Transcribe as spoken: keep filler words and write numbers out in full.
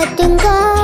काटूंगा।